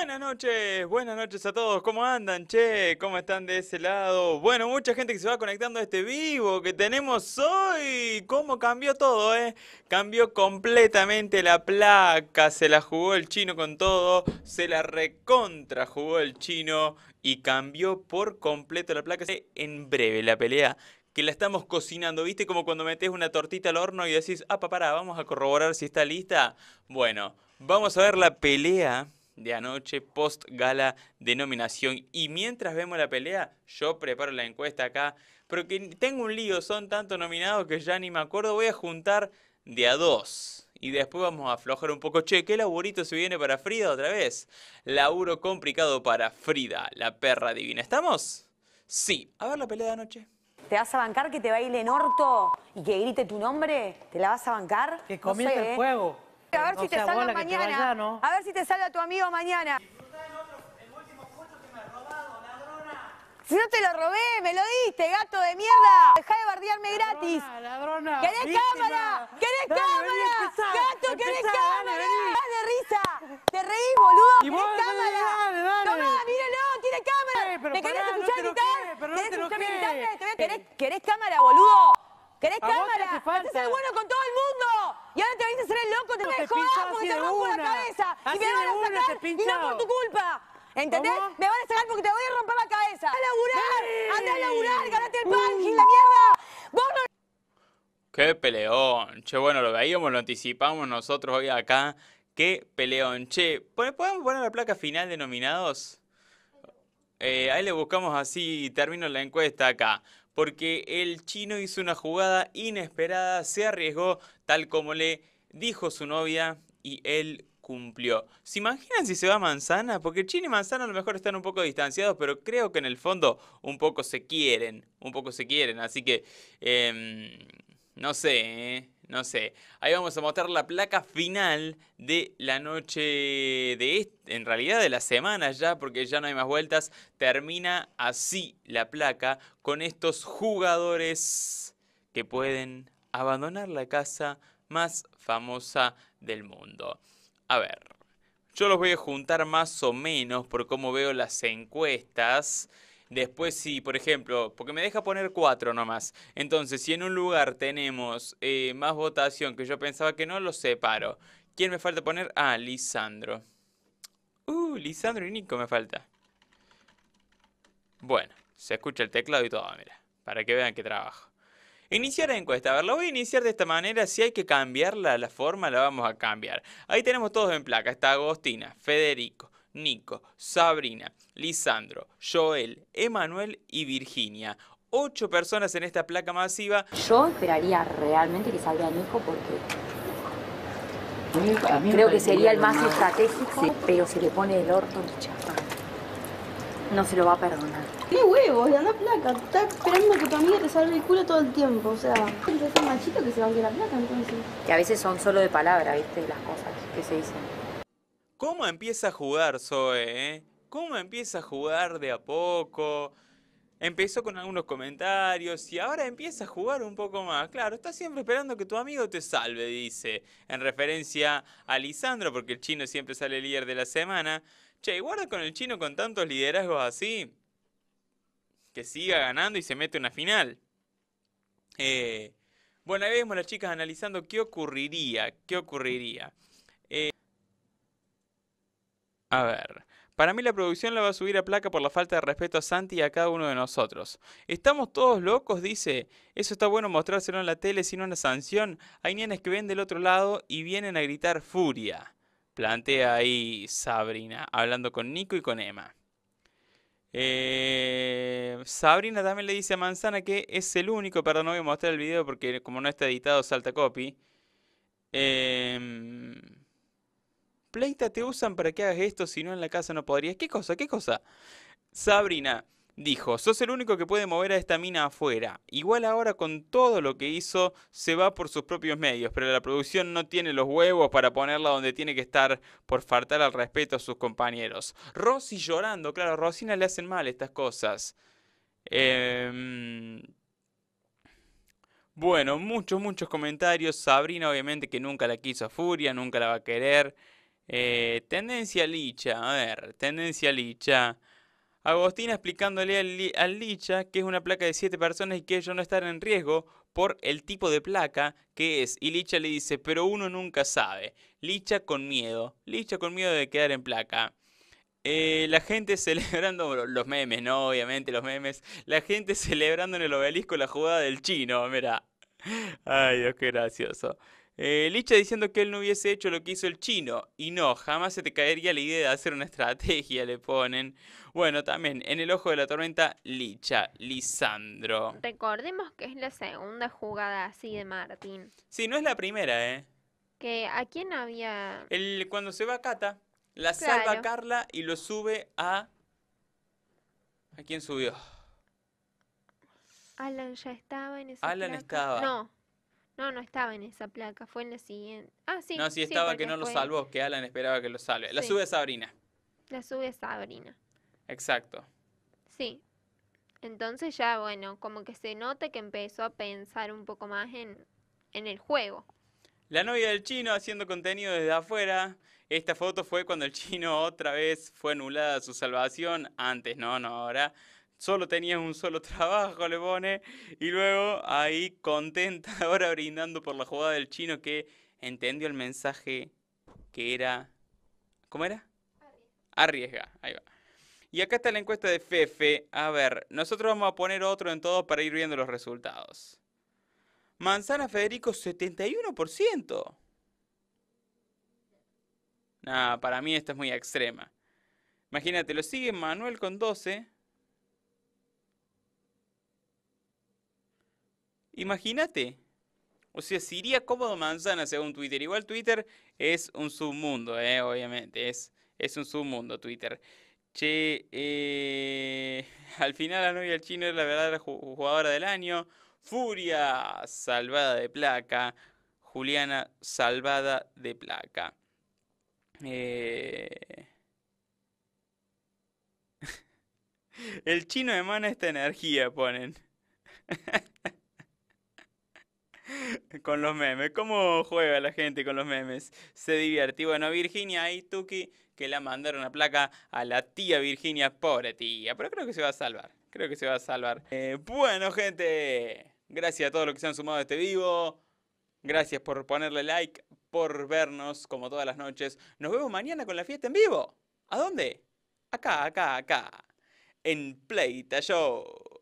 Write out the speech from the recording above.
Buenas noches a todos, ¿cómo andan? Che, ¿cómo están de ese lado? Bueno, mucha gente que se va conectando a este vivo que tenemos hoy. ¿Cómo cambió todo, eh? Cambió completamente la placa, se la jugó el chino con todo, se la recontra jugó el chino y cambió por completo la placa. En breve la pelea que la estamos cocinando, ¿viste? Como cuando metés una tortita al horno y decís, ah, pará, vamos a corroborar si está lista. Bueno, vamos a ver la pelea de anoche, post gala de nominación. Y mientras vemos la pelea, yo preparo la encuesta acá, pero que tengo un lío, son tantos nominados que ya ni me acuerdo. Voy a juntar de a dos y después vamos a aflojar un poco. Che, qué laburito se viene para Frida otra vez. Laburo complicado para Frida, la perra divina. ¿Estamos? Sí, a ver la pelea de anoche. ¿Te vas a bancar que te baile Norto y que grite tu nombre? ¿Te la vas a bancar? Que comience, no sé, el juego. A ver si te salga mañana. Vaya, ¿no? A ver si te salga tu amigo mañana. El último puesto que me has robado, ladrona. Si no te lo robé, me lo diste, gato de mierda. Dejá de bardearme, ladrona, gratis. Ladrona. ¿Querés víctima? Cámara. ¿Querés dale, cámara? Empezá, gato, empezá, ¿querés dale, cámara? Vas de risa. Te reís, boludo. ¿Y vos, ¿querés dale, cámara? Dale. Tomá, míralo, tiene cámara. ¿Me querés escuchar gritar? ¿Querés escuchar gritar? ¿Querés cámara, boludo? ¿Querés cámara? Haces el bueno con todo el mundo. Y ahora te venís a hacer el loco, te voy a joder porque te rompo la cabeza. Y me van a sacar y no por tu culpa. ¿Entendés? ¿Cómo? Me van a sacar porque te voy a romper la cabeza. Andá a laburar, andá a laburar, ganate el pan, gil la mierda. Vos no... Qué peleón. Che, bueno, lo veíamos, lo anticipamos nosotros hoy acá. Qué peleón. Che, ¿podemos poner la placa final de nominados? Ahí le buscamos así y termino la encuesta acá. Porque el chino hizo una jugada inesperada, se arriesgó tal como le dijo su novia y él cumplió. ¿Se imaginan si se va Manzana? Porque el chino y Manzana a lo mejor están un poco distanciados, pero creo que en el fondo un poco se quieren, Así que, no sé, Ahí vamos a mostrar la placa final de la noche de en realidad de la semana ya, porque ya no hay más vueltas. Termina así la placa con estos jugadores que pueden abandonar la casa más famosa del mundo. A ver, yo los voy a juntar más o menos por cómo veo las encuestas. Después si, por ejemplo, porque me deja poner 4 nomás. Entonces, si en un lugar tenemos más votación que yo pensaba que no, los separo. ¿Quién me falta poner? Ah, Lisandro. Lisandro y Nico me falta. Bueno, se escucha el teclado y todo, mira. Para que vean que trabajo. Iniciar la encuesta. A ver, la voy a iniciar de esta manera. Si hay que cambiarla, la forma la vamos a cambiar. Ahí tenemos todos en placa. Está Agostina, Federico, Nico, Sabrina, Lisandro, Joel, Emanuel y Virginia. 8 personas en esta placa masiva. Yo esperaría realmente que salga Nico porque a mí creo que sería el más estratégico, sí, pero se le pone el orto Licha. No se lo va a perdonar. ¡Qué huevos! Le anda placa. Está esperando que tu amiga te salga el culo todo el tiempo. O sea, es un machito que se va a ir a la placa entonces. Que a veces son solo de palabra, ¿viste? Las cosas que se dicen. ¿Cómo empieza a jugar Zoe? ¿Cómo empieza a jugar de a poco? Empezó con algunos comentarios y ahora empieza a jugar un poco más. Claro, está siempre esperando que tu amigo te salve, dice. En referencia a Lisandro, porque el chino siempre sale líder de la semana. Che, guarda con el chino con tantos liderazgos así. Que siga ganando y se mete una final. Bueno, ahí vemos las chicas analizando qué ocurriría. A ver, para mí la producción la va a subir a placa por la falta de respeto a Santi y a cada uno de nosotros. ¿Estamos todos locos?, dice. Eso está bueno mostrárselo en la tele sin una sanción. Hay nenas que ven del otro lado y vienen a gritar furia. Plantea ahí Sabrina, hablando con Nico y con Emma. Sabrina también le dice a Manzana que es el único, perdón, no voy a mostrar el video porque como no está editado salta copy. Pleita, te usan para que hagas esto, si no en la casa no podrías. ¿Qué cosa? ¿Qué cosa? Sabrina dijo, sos el único que puede mover a esta mina afuera. Igual ahora con todo lo que hizo se va por sus propios medios, pero la producción no tiene los huevos para ponerla donde tiene que estar por faltar al respeto a sus compañeros. Rosy llorando, claro, a Rosina le hacen mal estas cosas. Bueno, muchos comentarios. Sabrina obviamente que nunca la quiso a Furia, nunca la va a querer. Tendencia Licha, a ver, tendencia Licha. Agostina explicándole al Licha que es una placa de 7 personas y que ellos no están en riesgo por el tipo de placa que es. Y Licha le dice, pero uno nunca sabe. Licha con miedo de quedar en placa. La gente celebrando, los memes, ¿no? Obviamente los memes. La gente celebrando en el obelisco la jugada del chino, mirá. Ay, Dios, qué gracioso. Licha diciendo que él no hubiese hecho lo que hizo el chino. Y no, jamás se te caería la idea de hacer una estrategia, le ponen. Bueno, también, en el ojo de la tormenta, Licha, Lisandro. Recordemos que es la segunda jugada así de Martín. Sí, no es la primera, ¿eh? ¿Que a quién había...? Cuando se va a Cata, la claro. Salva Carla y lo sube a... ¿A quién subió? Alan ya estaba en esa Alan placa. Estaba. No estaba en esa placa, fue en la siguiente. Ah, sí. No, sí estaba, sí, que no fue... lo salvó, que Alan esperaba que lo salve. La sí. Sube Sabrina. La sube Sabrina. Exacto. Sí. Entonces ya, bueno, como que se nota que empezó a pensar un poco más en el juego. La novia del chino haciendo contenido desde afuera. Esta foto fue cuando el chino otra vez fue anulada su salvación. Antes, no ahora. Solo tenías un solo trabajo, le pone. Y luego ahí contenta ahora brindando por la jugada del chino que entendió el mensaje que era... ¿Cómo era? Arriesga. Ahí va. Y acá está la encuesta de Fefe. A ver, nosotros vamos a poner otro en todo para ir viendo los resultados. Manzana Federico, 71%. Nah, para mí esta es muy extrema. Imagínate, lo sigue Manuel con 12%. Imagínate. O sea, se iría cómodo Manzana según Twitter. Igual Twitter es un submundo, obviamente. Es un submundo Twitter. Che, al final la novia del chino es la verdadera jugadora del año. Furia, salvada de placa. Juliana, salvada de placa. El chino emana esta energía, ponen. Con los memes, ¿cómo juega la gente con los memes? Se divierte. Bueno, Virginia y Tuki que la mandaron a placa a la tía Virginia, pobre tía, pero creo que se va a salvar, bueno gente, gracias a todos los que se han sumado a este vivo, gracias por ponerle like, por vernos como todas las noches, nos vemos mañana con la fiesta en vivo. ¿A dónde? Acá, en Pleita Show.